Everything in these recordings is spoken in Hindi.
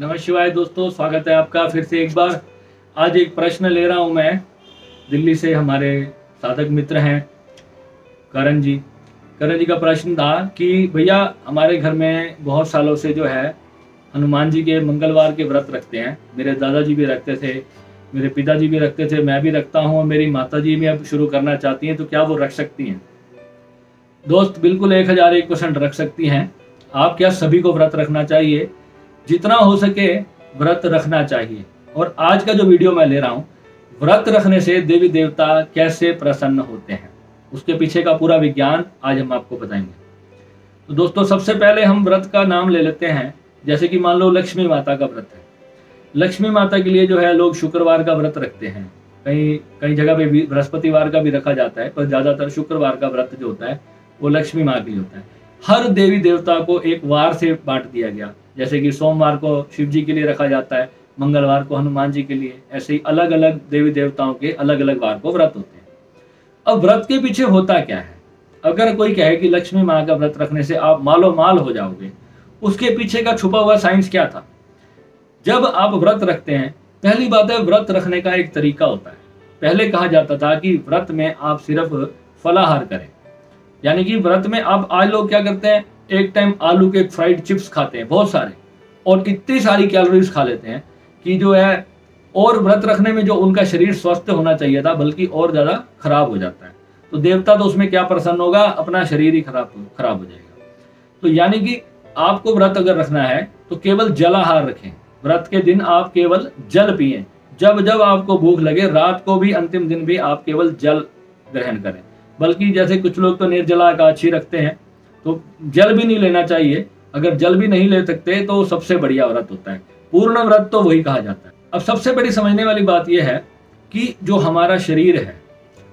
नमः शिवाय दोस्तों, स्वागत है आपका फिर से एक बार। आज एक प्रश्न ले रहा हूं मैं, दिल्ली से हमारे साधक मित्र हैं करण जी का प्रश्न था कि भैया हमारे घर में बहुत सालों से जो है हनुमान जी के मंगलवार के व्रत रखते हैं। मेरे दादाजी भी रखते थे, मेरे पिताजी भी रखते थे, मैं भी रखता हूँ और मेरी माता जी भी अब शुरू करना चाहती हैं, तो क्या वो रख सकती हैं? दोस्त बिल्कुल 1001% रख सकती हैं। आप क्या सभी को व्रत रखना चाहिए, जितना हो सके व्रत रखना चाहिए। और आज का जो वीडियो मैं ले रहा हूँ, व्रत रखने से देवी देवता कैसे प्रसन्न होते हैं, उसके पीछे का पूरा विज्ञान आज हम आपको बताएंगे। तो दोस्तों सबसे पहले हम व्रत का नाम ले लेते हैं। जैसे कि मान लो लक्ष्मी माता का व्रत है। लक्ष्मी माता के लिए जो है लोग शुक्रवार का व्रत रखते हैं, कई जगह पे बृहस्पतिवार का भी रखा जाता है, पर ज़्यादातर शुक्रवार का व्रत जो होता है वो लक्ष्मी माँ के लिए होता है। हर देवी देवता को एक वार से बांट दिया गया, जैसे कि सोमवार को शिव जी के लिए रखा जाता है, मंगलवार को हनुमान जी के लिए, ऐसे ही अलग अलग देवी देवताओं के अलग अलग वार को व्रत होते हैं। अब व्रत के पीछे होता क्या है? अगर कोई कहे कि लक्ष्मी माँ का व्रत रखने से आप मालोमाल हो जाओगे, उसके पीछे का छुपा हुआ साइंस क्या था? जब आप व्रत रखते हैं, पहली बात है व्रत रखने का एक तरीका होता है। पहले कहा जाता था कि व्रत में आप सिर्फ फलाहार करें, यानी कि व्रत में आप, आज लोग क्या करते हैं, एक टाइम आलू के फ्राइड चिप्स खाते हैं बहुत सारे, और इतनी सारी कैलोरीज खा लेते हैं कि जो है, और व्रत रखने में जो उनका शरीर स्वस्थ होना चाहिए था बल्कि और ज़्यादा खराब हो जाता है। तो देवता तो उसमें क्या प्रसन्न होगा, अपना शरीर ही खराब हो जाएगा। तो यानी कि आपको व्रत अगर रखना है तो केवल जलाहार रखें, व्रत के दिन आप केवल जल पिएं। जब जब आपको भूख लगे, रात को भी, अंतिम दिन भी, आप केवल जल ग्रहण करें। बल्कि जैसे कुछ लोग तो निर्जला एकादशी रखते हैं, तो जल भी नहीं लेना चाहिए। अगर जल भी नहीं ले सकते तो सबसे बढ़िया व्रत होता है, पूर्ण व्रत तो वही कहा जाता है। अब सबसे बड़ी समझने वाली बात यह है कि जो हमारा शरीर है,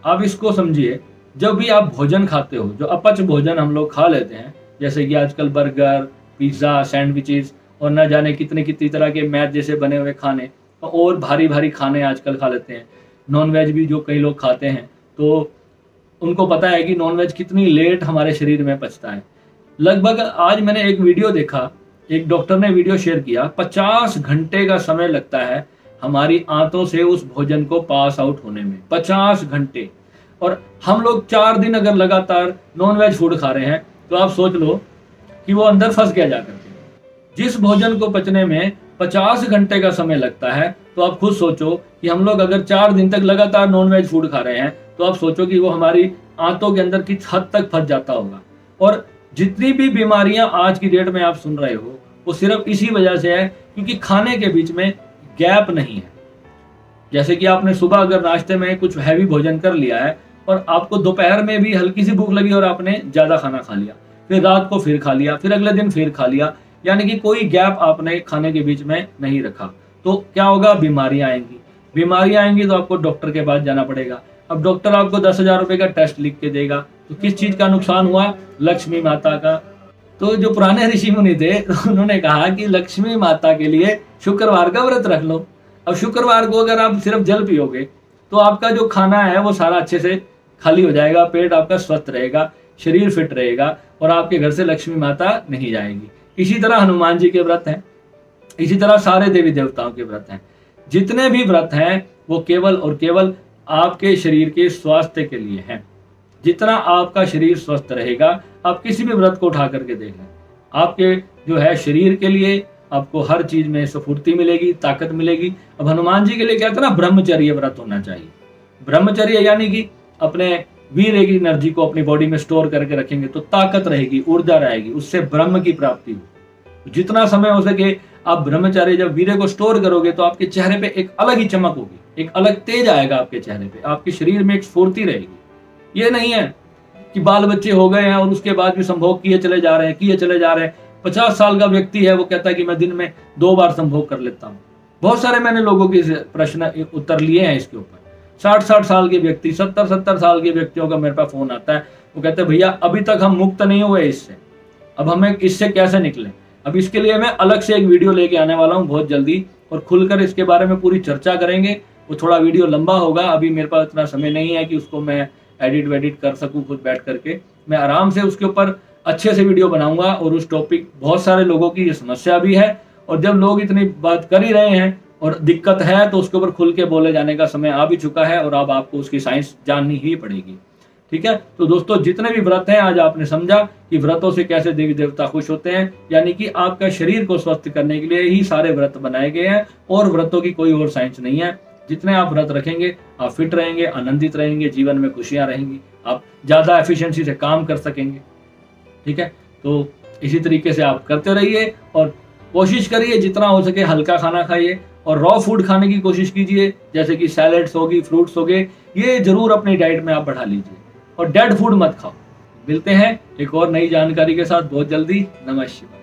आप इसको समझिए, जब भी आप भोजन खाते हो, जो अपच भोजन हम लोग खा लेते हैं, जैसे कि आजकल बर्गर, पिज़्ज़ा, सैंडविचेज़ और न जाने कितने कितनी तरह के मैद जैसे बने हुए खाने, और भारी भारी खाने आजकल खा लेते हैं। नॉनवेज भी जो कई लोग खाते हैं, तो उनको पता है कि नॉनवेज कितनी लेट हमारे शरीर में पचता है। लगभग आज मैंने एक वीडियो देखा, एक डॉक्टर ने वीडियो शेयर किया, 50 घंटे का समय लगता है हमारी आंतों से उस भोजन को पास आउट होने में, 50 घंटे। और हम लोग 4 दिन अगर लगातार नॉनवेज फूड खा रहे हैं तो आप सोच लो कि वो अंदर फंस गया जाकर के। जिस भोजन को पचने में 50 घंटे का समय लगता है, तो आप खुद सोचो कि हम लोग अगर 4 दिन तक लगातार नॉनवेज फूड खा रहे हैं तो आप सोचो कि वो हमारी आंतों के अंदर किस हद तक फंस जाता होगा। और जितनी भी बीमारियां आज की डेट में आप सुन रहे हो, वो सिर्फ इसी वजह से है क्योंकि खाने के बीच में गैप नहीं है। जैसे कि आपने सुबह अगर नाश्ते में कुछ हैवी भोजन कर लिया है और आपको दोपहर में भी हल्की सी भूख लगी और आपने ज़्यादा खाना खा लिया, फिर रात को फिर खा लिया, फिर अगले दिन फिर खा लिया, यानी कि कोई गैप आपने खाने के बीच में नहीं रखा, तो क्या होगा, बीमारियां आएंगी। बीमारियां आएंगी तो आपको डॉक्टर के पास जाना पड़ेगा। अब डॉक्टर आपको 10,000 रुपये का टेस्ट लिख के देगा, तो किस चीज़ का नुकसान हुआ, लक्ष्मी माता का। तो जो पुराने ऋषि मुनि थे, तो उन्होंने कहा कि लक्ष्मी माता के लिए शुक्रवार का व्रत रख लो। अब शुक्रवार को अगर आप सिर्फ जल पियोगे तो आपका जो खाना है वो सारा अच्छे से खाली हो जाएगा, पेट आपका स्वस्थ रहेगा, शरीर फिट रहेगा और आपके घर से लक्ष्मी माता नहीं जाएगी। इसी तरह हनुमान जी के व्रत हैं, इसी तरह सारे देवी देवताओं के व्रत हैं। जितने भी व्रत हैं वो केवल और केवल आपके शरीर के स्वास्थ्य के लिए हैं। जितना आपका शरीर स्वस्थ रहेगा, आप किसी भी व्रत को उठा करके देख लें, आपके जो है शरीर के लिए आपको हर चीज़ में स्फूर्ति मिलेगी, ताकत मिलेगी। अब हनुमान जी के लिए क्या था ना, ब्रह्मचर्य व्रत होना चाहिए। ब्रह्मचर्य यानी कि अपने वीर एक एनर्जी को अपनी बॉडी में स्टोर करके रखेंगे तो ताकत रहेगी, ऊर्जा रहेगी, उससे ब्रह्म की प्राप्ति होगी। जितना समय हो सके आप ब्रह्मचार्य, जब वीर्य को स्टोर करोगे तो आपके चेहरे पे एक अलग ही चमक होगी, एक अलग तेज आएगा आपके चेहरे पे, आपके शरीर में एक स्फूर्ति रहेगी। ये नहीं है कि बाल बच्चे हो गए हैं और उसके बाद भी संभोग किए चले जा रहे हैं। 50 साल का व्यक्ति है, वो कहता है कि मैं दिन में 2 बार संभोग कर लेता हूँ। बहुत सारे मैंने लोगों के प्रश्न उत्तर लिए हैं इसके ऊपर। 60 साल के व्यक्ति, 70 साल के व्यक्तियों का मेरे पास फोन आता है, वो कहते हैं भैया अभी तक हम मुक्त नहीं हुए इससे, अब हमें इससे कैसे निकलें। अब इसके लिए मैं अलग से एक वीडियो लेके आने वाला हूँ बहुत जल्दी, और खुलकर इसके बारे में पूरी चर्चा करेंगे। वो थोड़ा वीडियो लंबा होगा, अभी मेरे पास इतना समय नहीं है कि उसको मैं एडिट कर सकूँ खुद बैठ करके। मैं आराम से उसके ऊपर अच्छे से वीडियो बनाऊँगा और उस टॉपिक, बहुत सारे लोगों की ये समस्या भी है और जब लोग इतनी बात कर ही रहे हैं और दिक्कत है तो उसके ऊपर खुल के बोले जाने का समय आ भी चुका है और अब आपको उसकी साइंस जाननी ही पड़ेगी। ठीक है, तो दोस्तों जितने भी व्रत हैं आज आपने समझा कि व्रतों से कैसे देवी देवता खुश होते हैं, यानी कि आपका शरीर को स्वस्थ करने के लिए ही सारे व्रत बनाए गए हैं और व्रतों की कोई और साइंस नहीं है। जितने आप व्रत रखेंगे आप फिट रहेंगे, आनंदित रहेंगे, जीवन में खुशियां रहेंगी, आप ज़्यादा एफिशिएंसी से काम कर सकेंगे। ठीक है, तो इसी तरीके से आप करते रहिए और कोशिश करिए जितना हो सके हल्का खाना खाइए और रॉ फूड खाने की कोशिश कीजिए, जैसे कि सैलड्स होगी, फ्रूट्स हो गए, ये जरूर अपनी डाइट में आप बढ़ा लीजिए और डेड फूड मत खाओ। मिलते हैं एक और नई जानकारी के साथ बहुत जल्दी। नमस्कार।